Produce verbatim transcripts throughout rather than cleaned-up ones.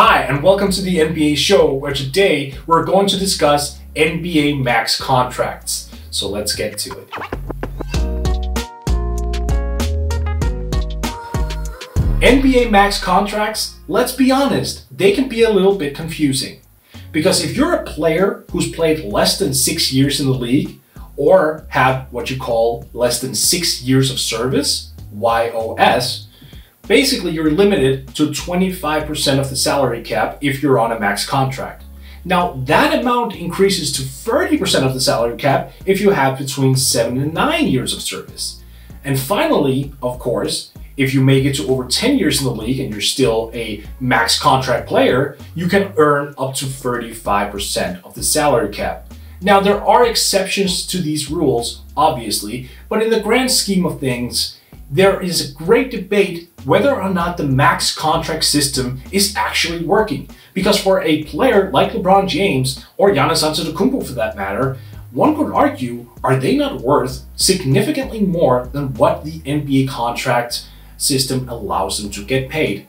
Hi, and welcome to the N B A Show, where today we're going to discuss N B A max contracts. So let's get to it. N B A max contracts, let's be honest, they can be a little bit confusing. Because if you're a player who's played less than six years in the league, or have what you call less than six years of service, Y O S, basically, you're limited to twenty-five percent of the salary cap if you're on a max contract. Now, that amount increases to thirty percent of the salary cap if you have between seven and nine years of service. And finally, of course, if you make it to over ten years in the league and you're still a max contract player, you can earn up to thirty-five percent of the salary cap. Now, there are exceptions to these rules, obviously, but in the grand scheme of things, there is a great debate whether or not the max contract system is actually working. Because for a player like LeBron James, or Giannis Antetokounmpo for that matter, one could argue, are they not worth significantly more than what the N B A contract system allows them to get paid?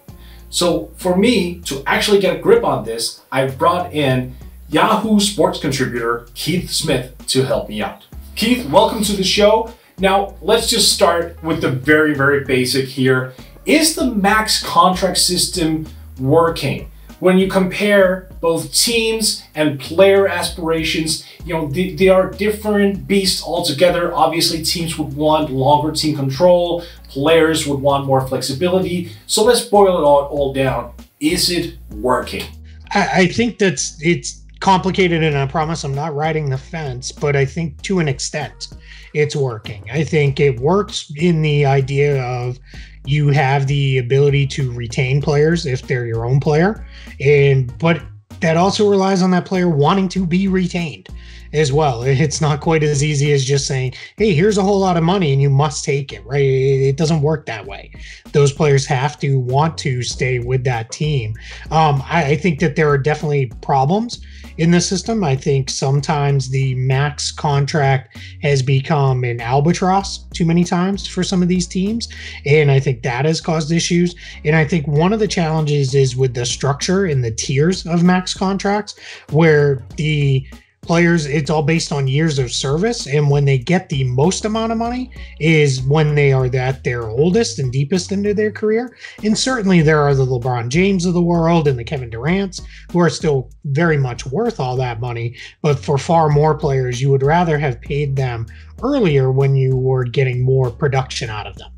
So for me, to actually get a grip on this, I've brought in Yahoo Sports contributor Keith Smith to help me out. Keith, welcome to the show. Now, let's just start with the very, very basic here. Is the max contract system working? When you compare both teams and player aspirations, you know, they, they are different beasts altogether. Obviously, teams would want longer team control. Players would want more flexibility. So let's boil it all, all down. Is it working? I, I think that's it's complicated, and I promise I'm not riding the fence, but I think to an extent it's working. I think it works in the idea of you have the ability to retain players if they're your own player, and but that also relies on that player wanting to be retained as well. It's not quite as easy as just saying, hey, here's a whole lot of money and you must take it, right? It doesn't work that way. Those players have to want to stay with that team. Um, I, I think that there are definitely problems in the system. I think sometimes the max contract has become an albatross too many times for some of these teams, and I think that has caused issues. And I think one of the challenges is with the structure and the tiers of max contracts, where the players, it's all based on years of service, and when they get the most amount of money is when they are at their oldest and deepest into their career. And certainly there are the LeBron James of the world and the Kevin Durants who are still very much worth all that money, but for far more players, you would rather have paid them earlier when you were getting more production out of them.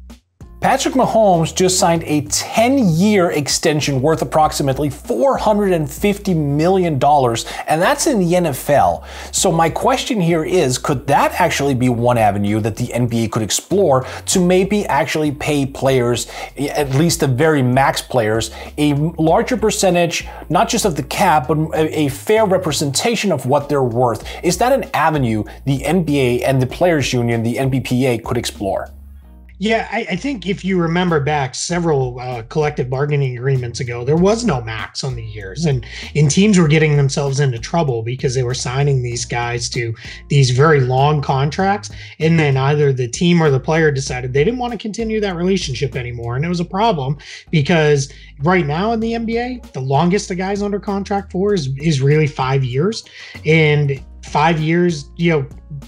Patrick Mahomes just signed a ten year extension worth approximately four hundred fifty million dollars, and that's in the N F L. So my question here is, could that actually be one avenue that the N B A could explore to maybe actually pay players, at least the very max players, a larger percentage, not just of the cap, but a fair representation of what they're worth? Is that an avenue the N B A and the players union, the N B P A, could explore? Yeah, I, I think if you remember back several uh, collective bargaining agreements ago, there was no max on the years, and, and teams were getting themselves into trouble because they were signing these guys to these very long contracts, and then either the team or the player decided they didn't want to continue that relationship anymore, and it was a problem because right now in the N B A, the longest a guy's under contract for is, is really five years, and five years, you know,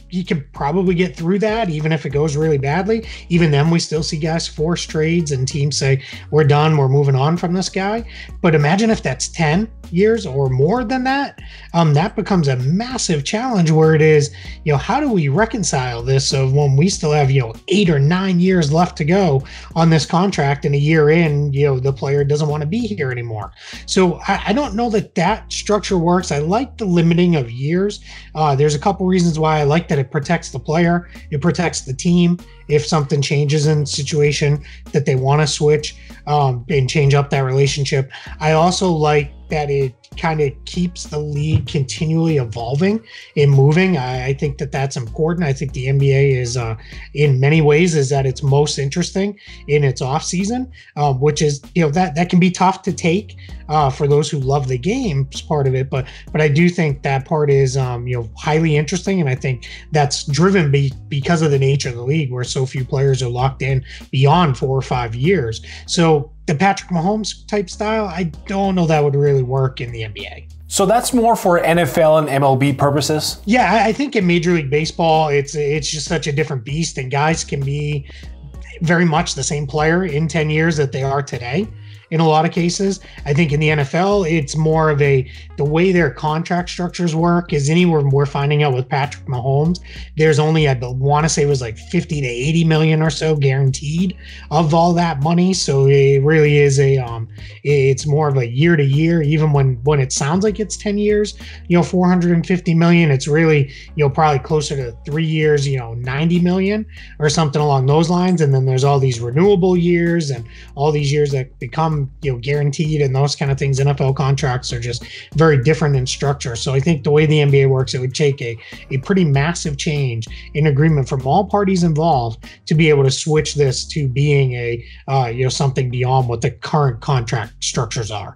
you can probably get through that even if it goes really badly. Even then, we still see guys force trades and teams say, we're done, we're moving on from this guy. But imagine if that's ten years or more than that, um, that becomes a massive challenge where it is, you know, how do we reconcile this of when we still have, you know, eight or nine years left to go on this contract, and a year in, you know, the player doesn't want to be here anymore. So I, I don't know that that structure works. I like the limiting of years. Uh, there's a couple reasons why I like that. It protects the player, it protects the team. If something changes in the situation that they want to switch um, and change up that relationship. I also like that it kind of keeps the league continually evolving and moving. I, I think that that's important. I think the N B A is uh, in many ways is at its most interesting in its off season, um, which is, you know, that, that can be tough to take uh, for those who love the game part of it. But, but I do think that part is, um, you know, highly interesting. And I think that's driven be, because of the nature of the league where so few players are locked in beyond four or five years. So the Patrick Mahomes type style, I don't know that would really work in the N B A. So that's more for N F L and M L B purposes? Yeah, I think in Major League Baseball, it's it's just such a different beast, and guys can be very much the same player in ten years that they are today in a lot of cases. I think in the N F L, it's more of a, the way their contract structures work is anywhere we're finding out with Patrick Mahomes, there's only, I want to say it was like fifty to eighty million or so guaranteed of all that money. So it really is a, um, it's more of a year to year, even when, when it sounds like it's ten years, you know, four hundred fifty million, it's really, you know, probably closer to three years, you know, ninety million or something along those lines. And then there's all these renewable years and all these years that become, you know, guaranteed and those kind of things. N F L contracts are just very different in structure. So I think the way the N B A works, it would take a, a pretty massive change in agreement from all parties involved to be able to switch this to being a, uh, you know, something beyond what the current contract structures are.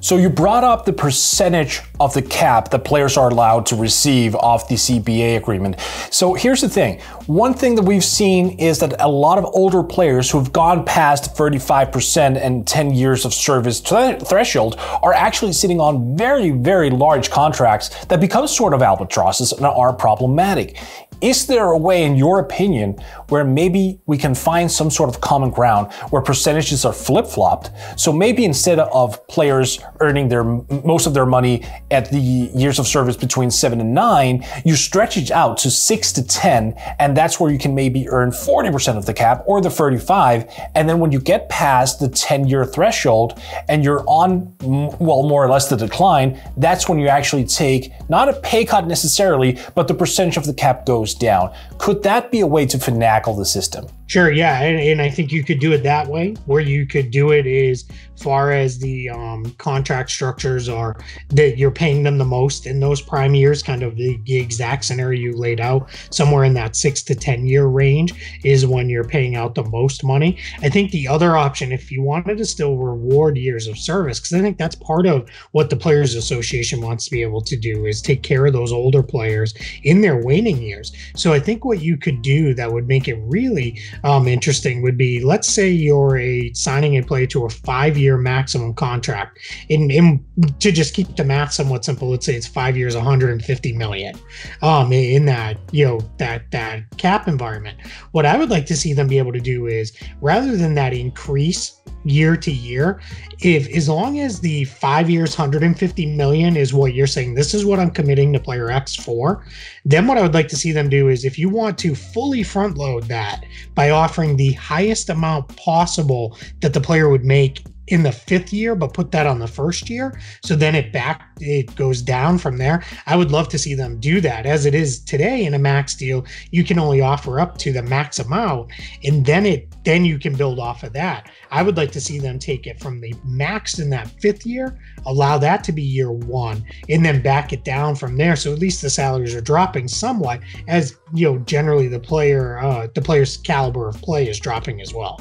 So you brought up the percentage of the cap that players are allowed to receive off the C B A agreement. So here's the thing. One thing that we've seen is that a lot of older players who've gone past thirty-five percent and ten years of service threshold are actually sitting on very, very large contracts that become sort of albatrosses and are problematic. Is there a way, in your opinion, where maybe we can find some sort of common ground where percentages are flip-flopped? So maybe instead of players earning their most of their money at the years of service between seven and nine, you stretch it out to six to ten, and that's where you can maybe earn forty percent of the cap or the thirty-five. And then when you get past the ten-year threshold and you're on, well, more or less the decline, that's when you actually take not a pay cut necessarily, but the percentage of the cap goes down. Could that be a way to finagle the system? Sure, yeah, and, and I think you could do it that way, where you could do it as far as the um, contract structures are that you're paying them the most in those prime years, kind of the, the exact scenario you laid out, somewhere in that six to ten year range is when you're paying out the most money. I think the other option, if you wanted to still reward years of service, because I think that's part of what the Players Association wants to be able to do is take care of those older players in their waning years. So I think what you could do that would make it really Um, interesting would be, let's say you're a signing a player to a five-year maximum contract, and, and to just keep the math somewhat simple, let's say it's five years, one hundred fifty million. Um, in that you know that that cap environment, what I would like to see them be able to do is, rather than that increase year to year, if as long as the five years, one hundred fifty million is what you're saying, this is what I'm committing to player X for, then what I would like to see them do is, if you want to fully front load that by offering the highest amount possible that the player would make in the fifth year, but put that on the first year. So then it back, it goes down from there. I would love to see them do that. As it is today in a max deal, you can only offer up to the max amount, and then it, then you can build off of that. I would like to see them take it from the max in that fifth year, allow that to be year one, and then back it down from there. So at least the salaries are dropping somewhat, as you know, generally the player, uh, the player's caliber of play is dropping as well.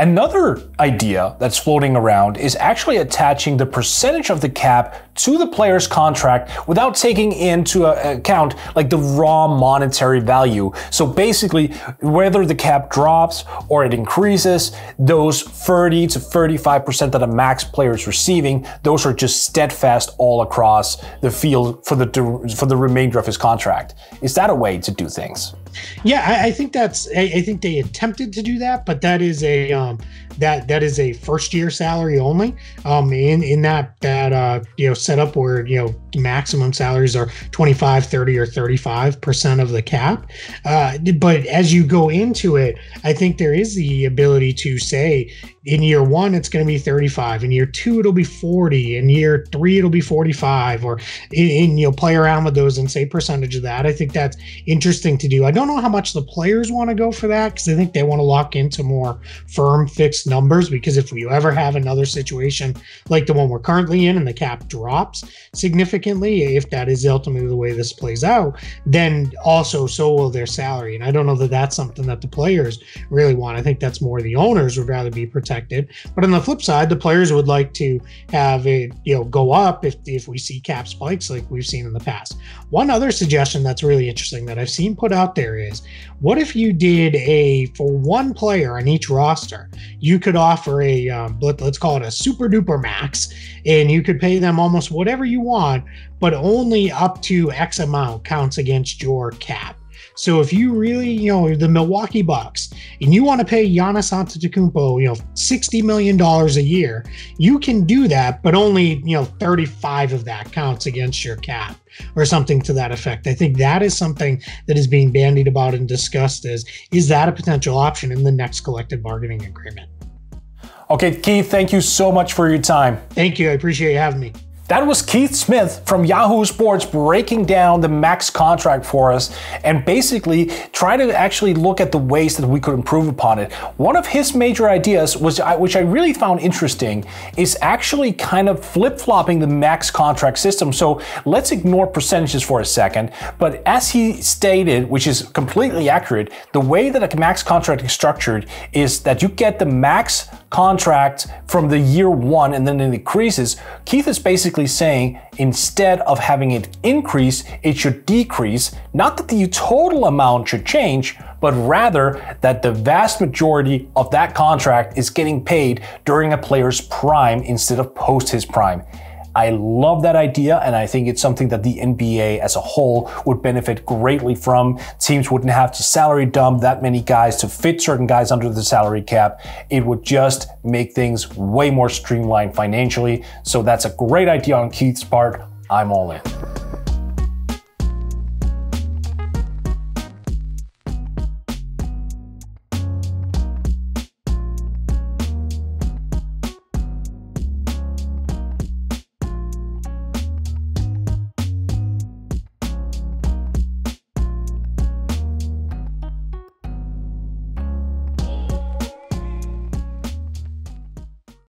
Another idea that's floating around is actually attaching the percentage of the cap to the player's contract without taking into account like the raw monetary value. So basically, whether the cap drops or it increases, those thirty to thirty-five percent that a max player is receiving, those are just steadfast all across the field for the for the remainder of his contract. Is that a way to do things? Yeah, I, I think that's. I, I think they attempted to do that, but that is a um, that that is a first year salary only. Um, in in that that uh, you know setup where you know maximum salaries are twenty-five, thirty, or thirty-five percent of the cap. Uh, but as you go into it, I think there is the ability to say, in year one, it's going to be thirty-five. In year two, it'll be forty. In year three, it'll be forty-five. Or in, in, you know, play around with those and say percentage of that. I think that's interesting to do. I don't know how much the players want to go for that, because I think they want to lock into more firm, fixed numbers. Because if we ever have another situation like the one we're currently in and the cap drops significantly, if that is ultimately the way this plays out, then also so will their salary. And I don't know that that's something that the players really want. I think that's more the owners would rather be protected. But on the flip side, the players would like to have it, you know, go up if, if we see cap spikes like we've seen in the past. One other suggestion that's really interesting that I've seen put out there is, what if you did a, for one player on each roster, you you could offer a, um, let, let's call it a super duper max, and you could pay them almost whatever you want, but only up to X amount counts against your cap. So if you really, you know, the Milwaukee Bucks, and you want to pay Giannis Antetokounmpo, you know, sixty million dollars a year, you can do that, but only, you know, thirty-five of that counts against your cap or something to that effect. I think that is something that is being bandied about and discussed is, is that a potential option in the next collective bargaining agreement? Okay, Keith, thank you so much for your time. Thank you. I appreciate you having me. That was Keith Smith from Yahoo Sports breaking down the max contract for us and basically try to actually look at the ways that we could improve upon it. One of his major ideas, was, which I really found interesting, is actually kind of flip-flopping the max contract system. So let's ignore percentages for a second, but as he stated, which is completely accurate, the way that a max contract is structured is that you get the max contract from the year one and then it increases. Keith is basically saying instead of having it increase, it should decrease. Not that the total amount should change, but rather that the vast majority of that contract is getting paid during a player's prime instead of post his prime. I love that idea, and I think it's something that the N B A as a whole would benefit greatly from. Teams wouldn't have to salary dump that many guys to fit certain guys under the salary cap. It would just make things way more streamlined financially. So that's a great idea on Keith's part. I'm all in.